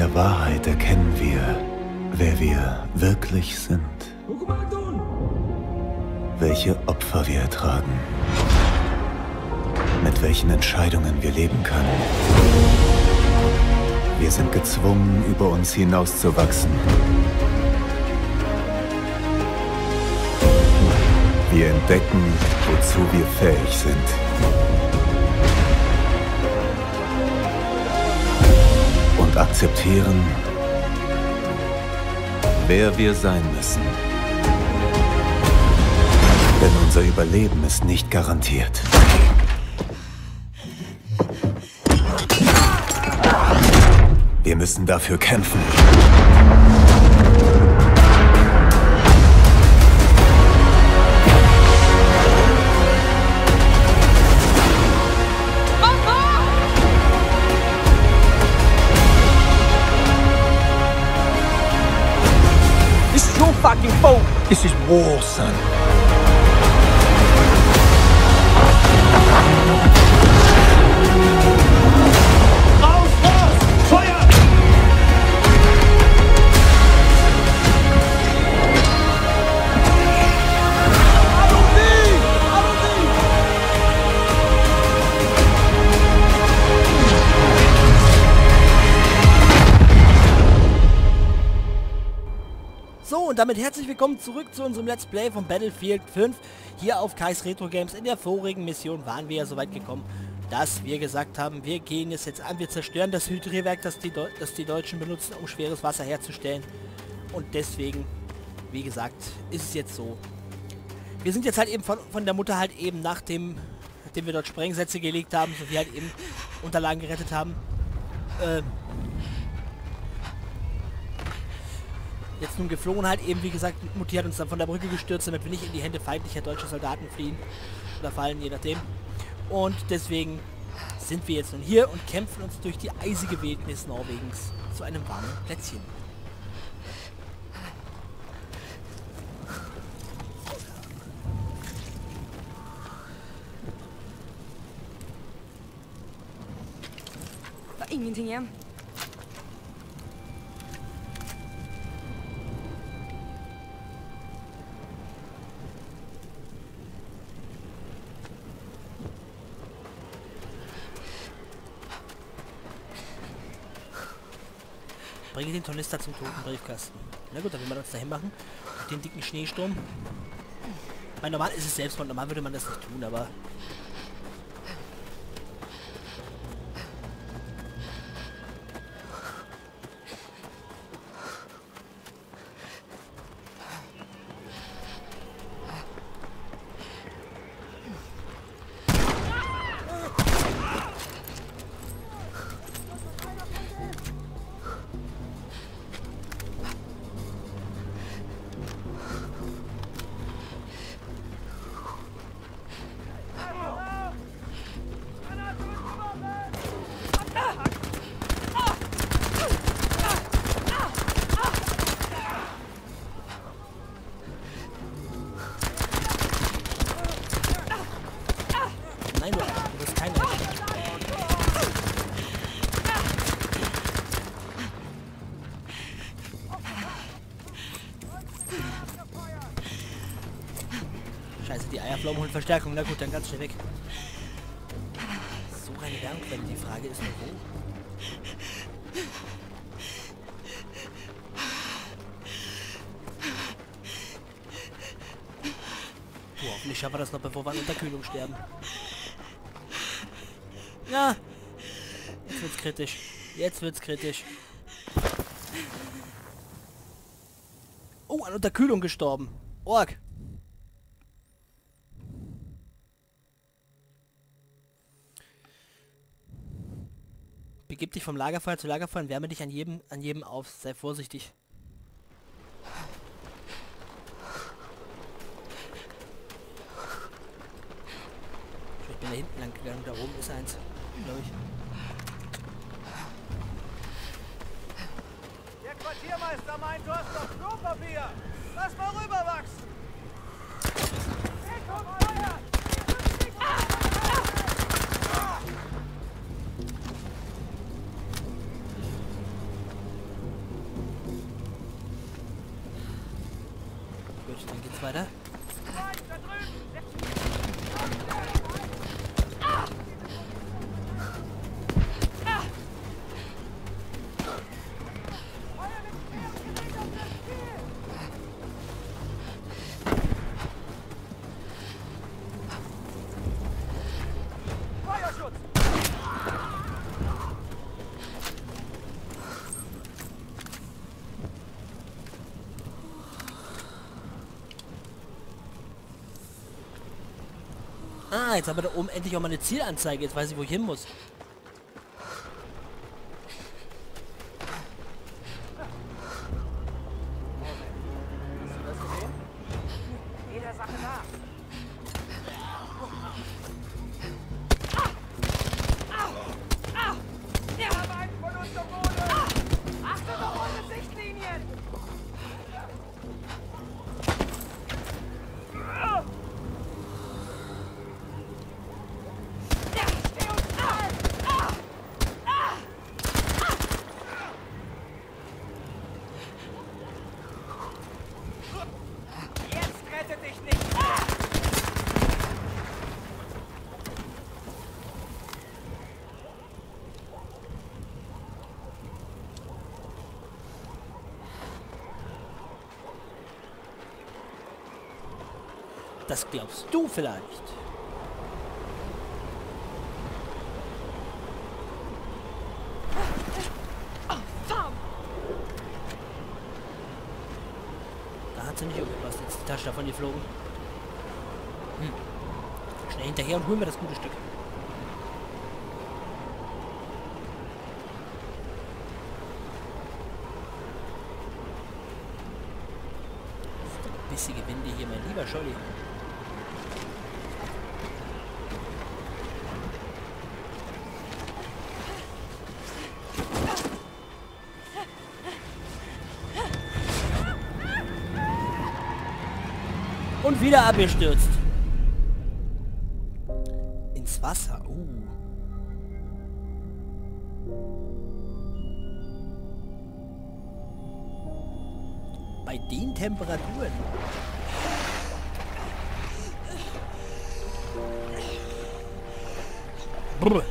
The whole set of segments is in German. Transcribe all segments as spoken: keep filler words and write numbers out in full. der Wahrheit erkennen wir, wer wir wirklich sind. Welche Opfer wir ertragen. Mit welchen Entscheidungen wir leben können. Wir sind gezwungen, über uns hinauszuwachsen. Wir entdecken, wozu wir fähig sind. Und akzeptieren, wer wir sein müssen. Denn unser Überleben ist nicht garantiert. Wir müssen dafür kämpfen. This is your fucking fault. This is war, son. Und damit herzlich willkommen zurück zu unserem Let's Play von Battlefield fünf hier auf Kais Retro Games. In der vorigen Mission waren wir ja so weit gekommen, dass wir gesagt haben, wir gehen es jetzt an, wir zerstören das Hydrierwerk, das die, Deu- das die Deutschen benutzen, um schweres Wasser herzustellen. Und deswegen, wie gesagt, ist es jetzt so. Wir sind jetzt halt eben von, von der Mutter halt eben, nachdem, nachdem wir dort Sprengsätze gelegt haben, sowie halt eben Unterlagen gerettet haben, äh, jetzt nun geflohen halt eben, wie gesagt, Mutti hat uns dann von der Brücke gestürzt, damit wir nicht in die Hände feindlicher deutscher Soldaten fliehen oder fallen, je nachdem. Und deswegen sind wir jetzt nun hier und kämpfen uns durch die eisige Wildnis Norwegens zu einem warmen Plätzchen. Bringe den Tornister zum toten Briefkasten. Na gut, dann will man uns dahin machen. Den dicken Schneesturm. Weil normal ist es Selbstmord, normal würde man das nicht tun, aber... Eierpflaumen holen Verstärkung, na gut, dann ganz schnell weg. So eine Wärmquelle, die Frage ist nur wo. Boah, hoffentlich schaffen wir das noch, bevor wir an Unterkühlung sterben. Ja, jetzt wird's kritisch. Jetzt wird's kritisch. Oh, an Unterkühlung gestorben. Org. Begib dich vom Lagerfeuer zu Lagerfeuer und wärme dich an jedem, an jedem auf. Sei vorsichtig. Ich bin da hinten lang gegangen, da oben ist eins, glaube ich. Der Quartiermeister meint, du hast doch Klopapier. Lass mal rüberwachsen. Hey, komm, Feuer! geht's weiter. Ah, jetzt haben wir da oben endlich auch mal eine Zielanzeige. Jetzt weiß ich, wo ich hin muss. Das glaubst du vielleicht. Da hat sie nicht irgendwas jetzt die Tasche davon geflogen. Hm. Schnell hinterher und holen wir das gute Stück. Bissige Winde hier, mein lieber Scholli. Und wieder abgestürzt. Ins Wasser. Uh. Bei den Temperaturen. Brr.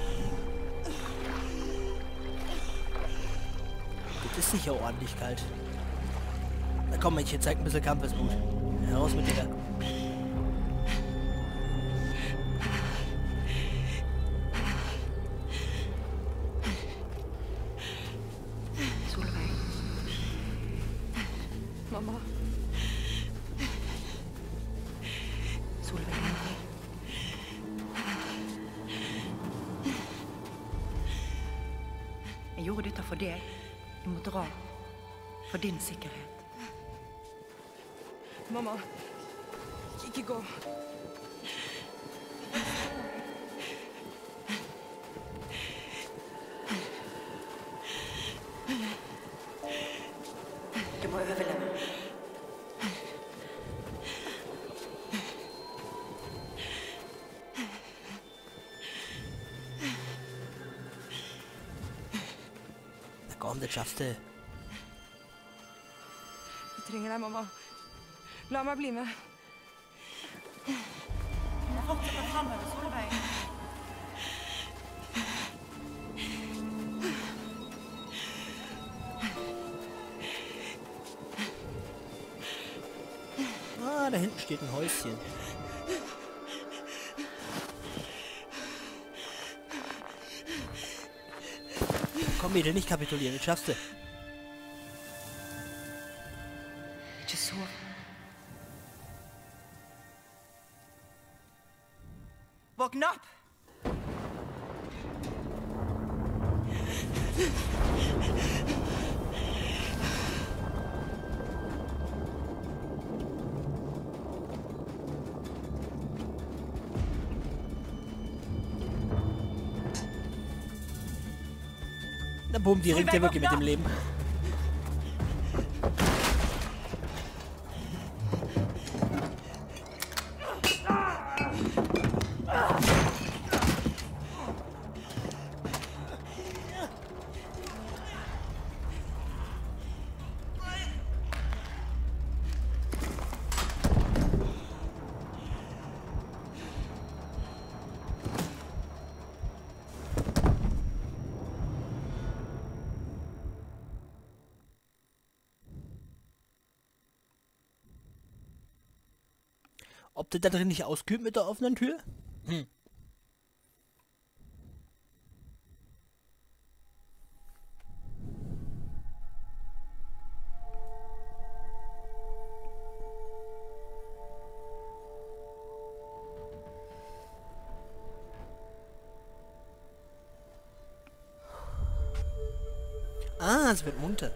Das ist sicher ordentlich kalt. Na komm, Mädchen, zeig ein bisschen Kampfesmut. Heraus mit dir. Jeg gjorde dette for deg. Du må dra. For din sikkerhet. Mamma, ikke gå. Du må overleve. Det schaffst du. Jeg trenger deg, mamma. La meg bli med. Hun har fått seg fremover, Solveig. Ah, da hinten steht ein Häuschen. Komm, Mädel, nicht kapitulieren, das schaffst du. Våkn opp! Na boom, die ringt ja wirklich mit dem Leben. Ob das da drin nicht auskühlt mit der offenen Tür? Hm. Ah, es wird munter.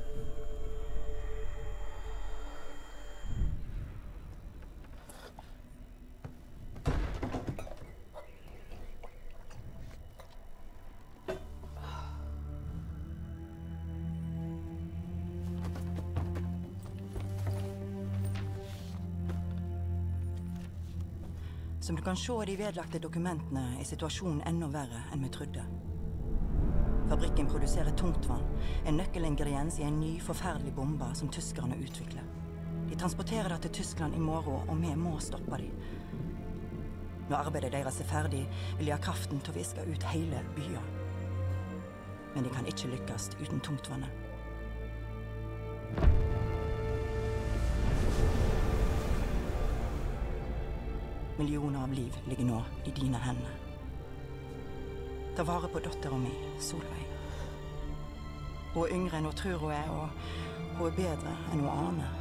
Som du kan se av de vedlagte dokumentene, er situasjonen enda verre enn vi trodde. Fabrikken produserer tungtvann, en nøkkelingrediens i en ny, forferdelig bombe som tyskerne utvikler. De transporterer det til Tyskland i morgen, og vi må stoppe dem. Når arbeidet deres er ferdig, vil de ha kraften til å viske ut hele byen. Men de kan ikke lykkes uten tungtvannet. Millioner av liv ligger nå i dine hender. Ta vare på dotteren min, Solveig. Hun er yngre enn hun tror hun er, og hun er bedre enn hun aner.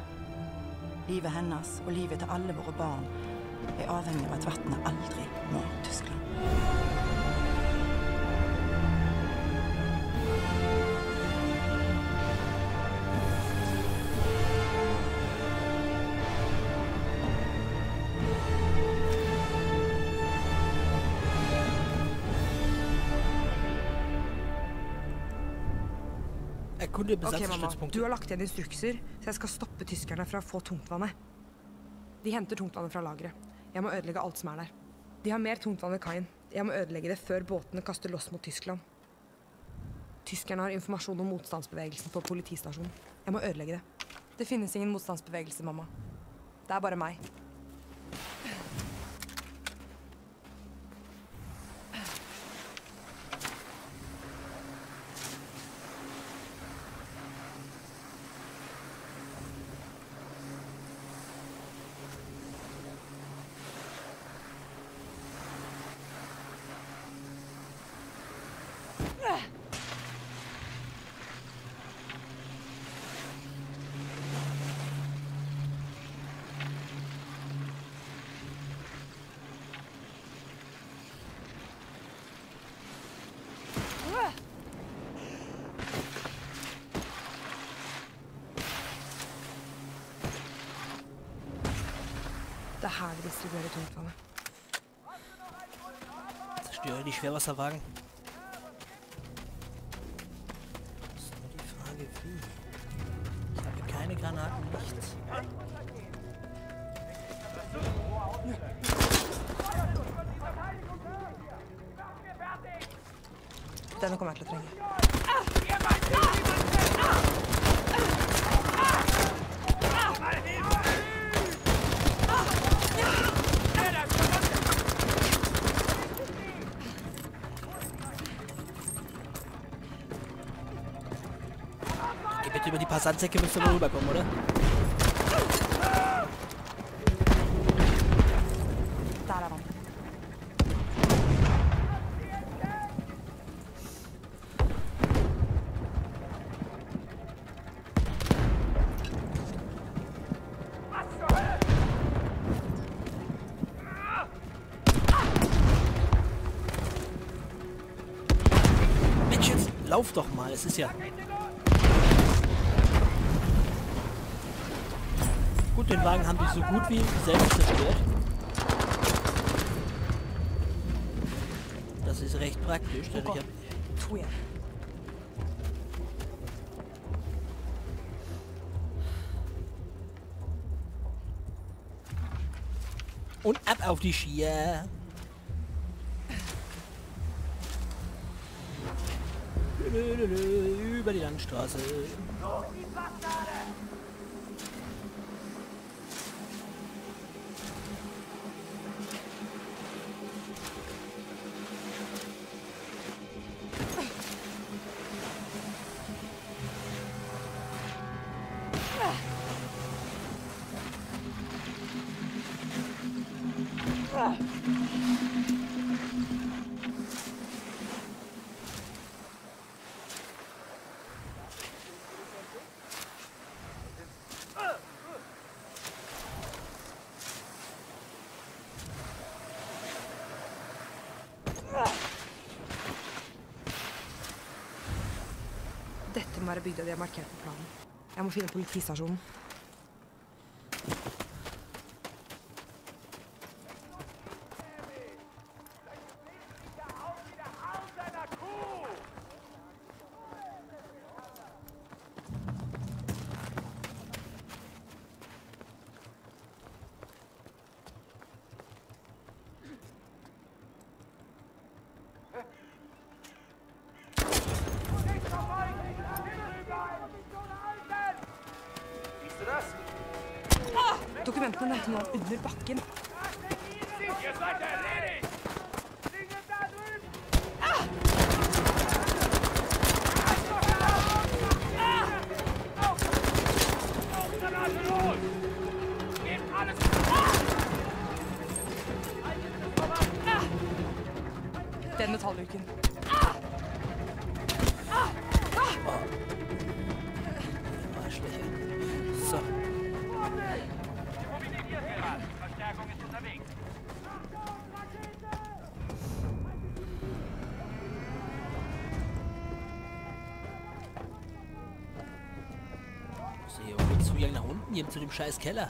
Livet hennes og livet til alle våre barn er avhengig av at vannet aldri når Tyskland. Ok, mamma. Du har lagt igjen instrukser, så jeg skal stoppe tyskerne fra å få tungtvannet. De henter tungtvannet fra lagret. Jeg må ødelegge alt som er der. De har mer tungtvann ved kajen. Jeg må ødelegge det før båtene kaster loss mot Tyskland. Tyskerne har informasjon om motstandsbevegelsen på politistasjonen. Jeg må ødelegge det. Det finnes ingen motstandsbevegelse, mamma. Det er bare meg. Det er her vi distribuerer tungtvannet. Zerstöre die Schwerwasserwagen. Das ist nur die Frage, wie. Ich habe keine Granaten, nichts. Denne kommer jeg til å trenge. Über die paar Sandsäcke müssen wir rüberkommen, oder? Mensch, jetzt lauf doch mal, es ist ja... Gut, den Wagen haben die so gut wie selbst zerstört. Das ist recht praktisch, denn ich hab... Und ab auf die Skier! Über die Landstraße. Dette må være bygda de har markert på planen. Jeg må finne politistasjonen. Dokumentene er nå under bakken. Ihr seid erledigt! Den metallluken. Zu dem scheiß Keller. Ja.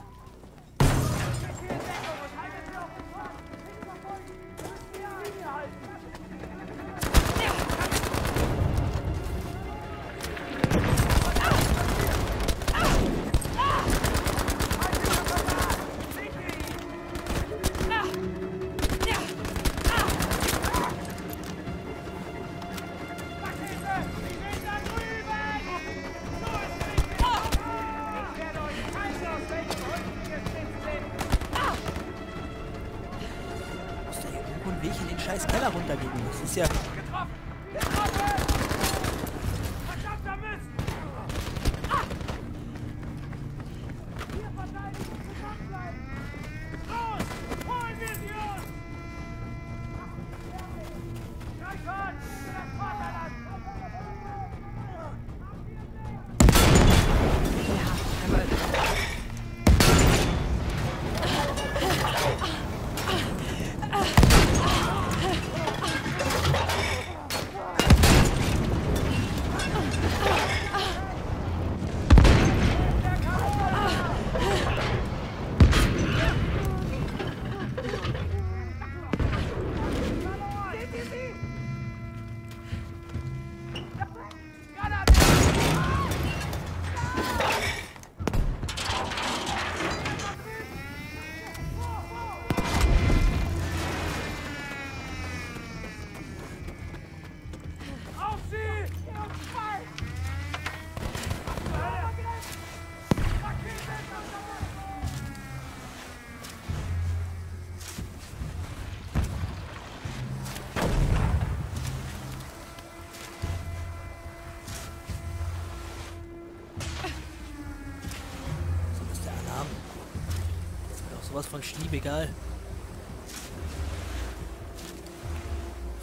Was von Schnieb, egal.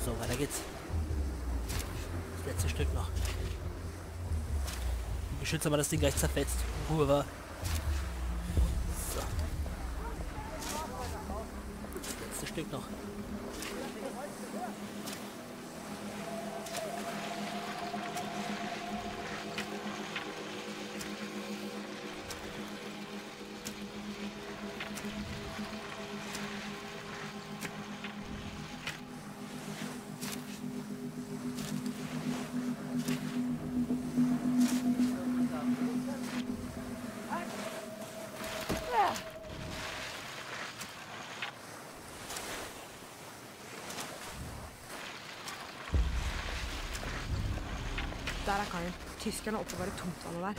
So, weiter geht's. Das letzte Stück noch. Die Geschütze haben das Ding gleich zerfetzt. Ruhe war. So. Das letzte Stück noch. Der er karen. Tyskerne oppbevarer tomtene der.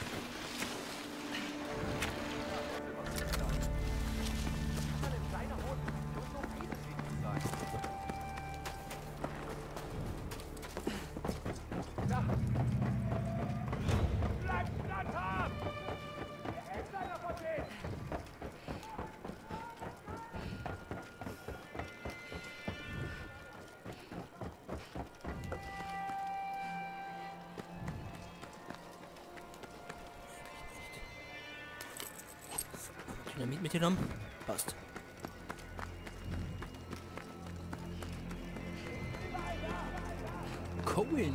Dynamit mitgenommen? Passt. Cool.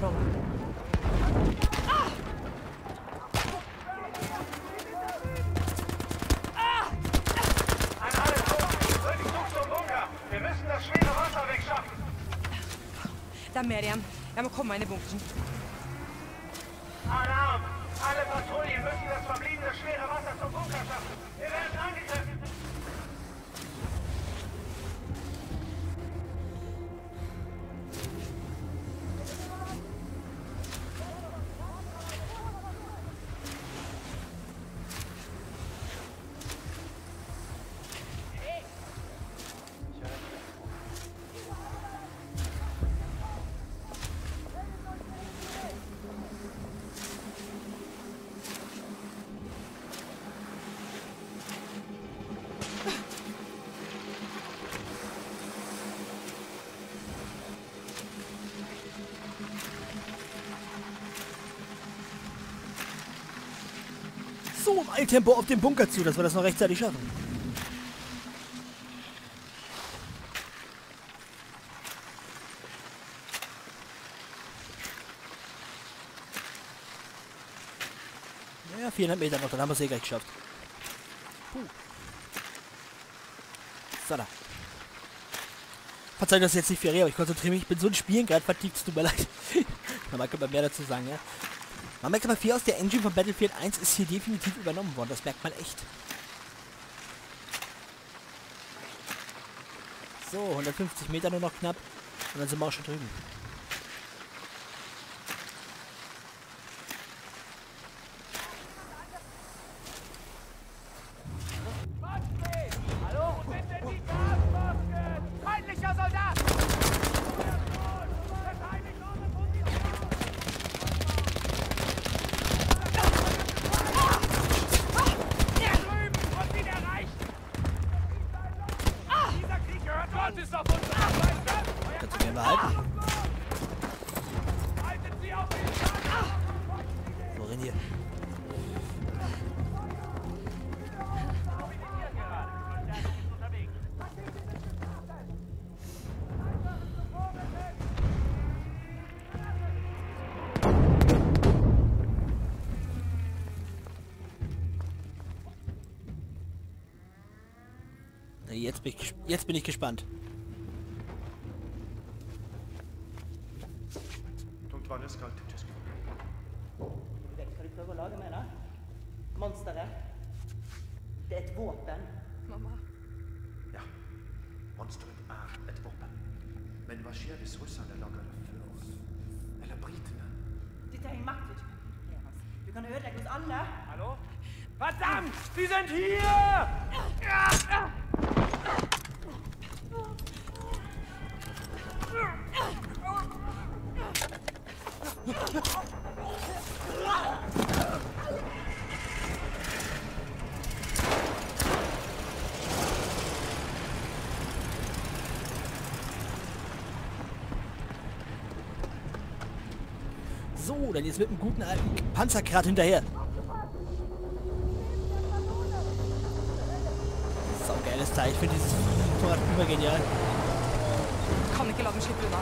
broma. Wir müssen das schwere Wasser wegschaffen. Da, Miriam. Ja, wir kommen in den Bunker. Alarm! Alle Patrouillen müssen das verbliebene schwere Wasser zum Bunker schaffen. Wir werden angegriffen. So im Eiltempo auf den Bunker zu, dass wir das noch rechtzeitig schaffen. Ja, vierhundert Meter noch, dann haben wir es eh gleich geschafft. Puh. So, da. Verzeiht, dass ich jetzt nicht viel rede, aber ich konzentriere mich. Ich bin so ein Spielen gerade vertieft, es tut mir leid. Man kann mehr dazu sagen, ja. Man merkt aber viel aus der Engine von Battlefield eins ist hier definitiv übernommen worden. Das merkt man echt. So, hundertfünfzig Meter nur noch knapp. Und dann sind wir auch schon drüben. Jetzt bin ich, jetzt bin ich gespannt. So, dann jetzt mit einem guten alten Panzerkrat hinterher. So geiles Teil. Ich finde dieses Motorrad immer genial. Komm, ich glaube, ich schieb rüber.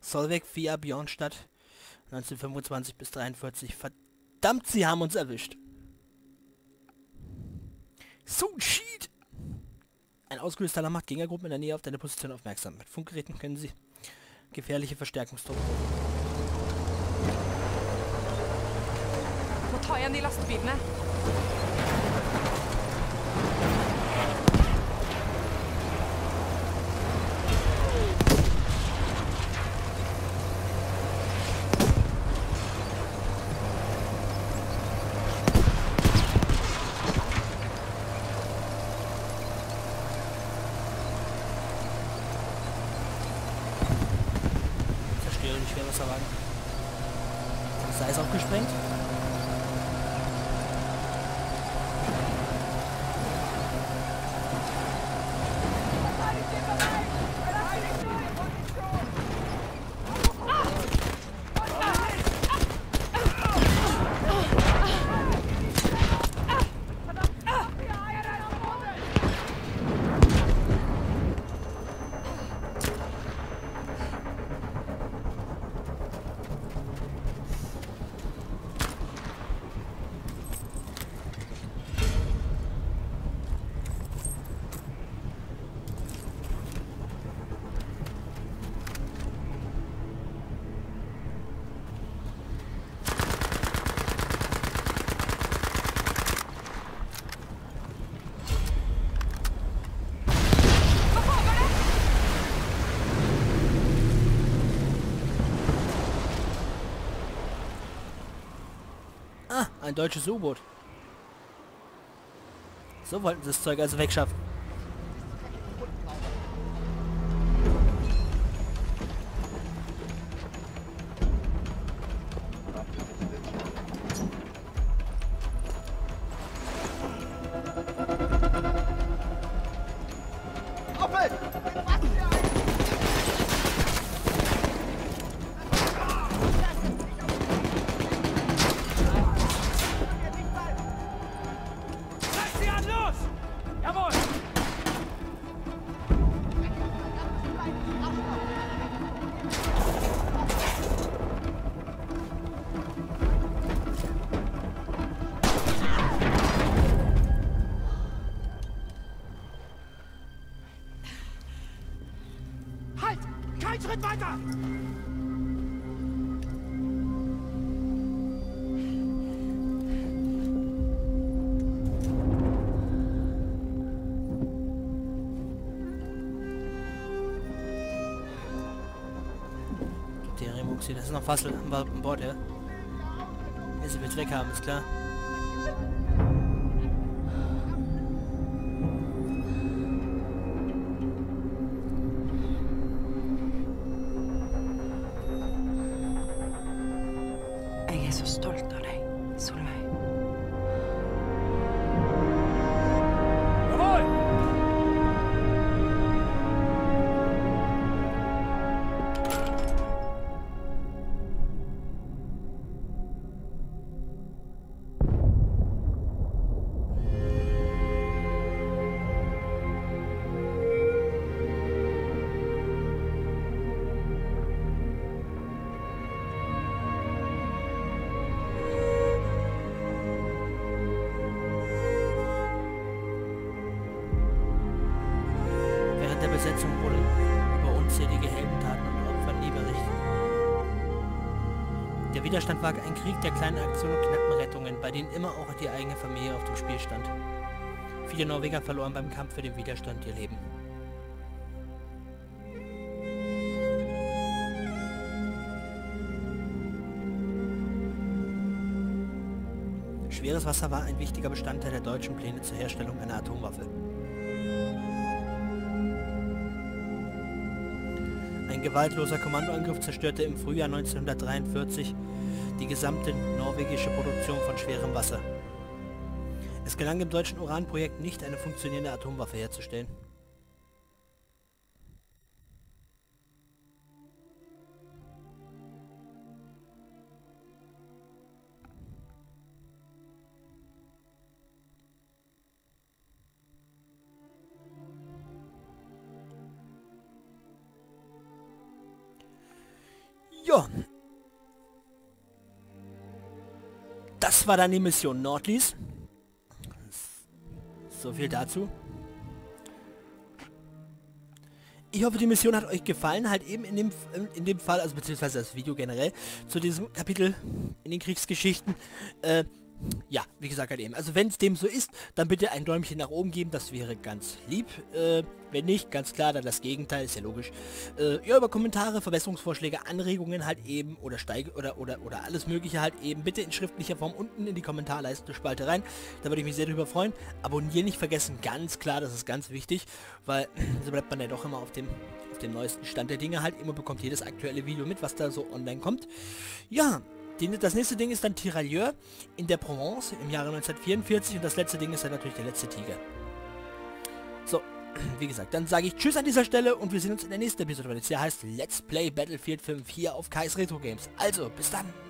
Solveig via Björnstadt neunzehnhundertfünfundzwanzig bis dreiundvierzig. Verdammt, sie haben uns erwischt. So ein Cheat! Ein ausgelöster Alarm macht Gegnergruppen in der Nähe auf deine Position aufmerksam. Mit Funkgeräten können sie gefährliche Verstärkungstruppen. Wo teuern die Lastbilen? Let's go! Ein deutsches U-Boot. So wollten sie das Zeug also wegschaffen. Das ist noch fast an Bord, ja? Wenn sie mit weg haben, ist klar. Besetzung wurde über unzählige Heldentaten und Opfer nie berichtet. Der Widerstand war ein Krieg der kleinen Aktionen und knappen Rettungen, bei denen immer auch die eigene Familie auf dem Spiel stand. Viele Norweger verloren beim Kampf für den Widerstand ihr Leben. Schweres Wasser war ein wichtiger Bestandteil der deutschen Pläne zur Herstellung einer Atomwaffe. Ein gewaltloser Kommandoangriff zerstörte im Frühjahr neunzehnhundertdreiundvierzig die gesamte norwegische Produktion von schwerem Wasser. Es gelang dem deutschen Uranprojekt nicht, eine funktionierende Atomwaffe herzustellen. Jo. Das war dann die Mission Nordlys. So viel dazu. Ich hoffe, die Mission hat euch gefallen. Halt eben in dem, in dem Fall, also beziehungsweise das Video generell, zu diesem Kapitel in den Kriegsgeschichten. Äh, ja, wie gesagt, halt eben. Also wenn es dem so ist, dann bitte ein Däumchen nach oben geben. Das wäre ganz lieb. Äh, Wenn nicht, ganz klar, dann das Gegenteil, ist ja logisch. Äh, ja, über Kommentare, Verbesserungsvorschläge, Anregungen halt eben oder steige oder oder oder alles Mögliche halt eben bitte in schriftlicher Form unten in die Kommentarleiste-Spalte rein. Da würde ich mich sehr drüber freuen. Abonnieren nicht vergessen, ganz klar, das ist ganz wichtig, weil so bleibt man ja doch immer auf dem auf dem neuesten Stand der Dinge halt immer, bekommt jedes aktuelle Video mit, was da so online kommt. Ja. Das nächste Ding ist dann Tirailleur in der Provence im Jahre neunzehnhundertvierundvierzig und das letzte Ding ist dann natürlich der letzte Tiger. So, wie gesagt, dann sage ich Tschüss an dieser Stelle und wir sehen uns in der nächsten Episode, weil es hier heißt Let's Play Battlefield fünf hier auf Kais Retro Games. Also, bis dann!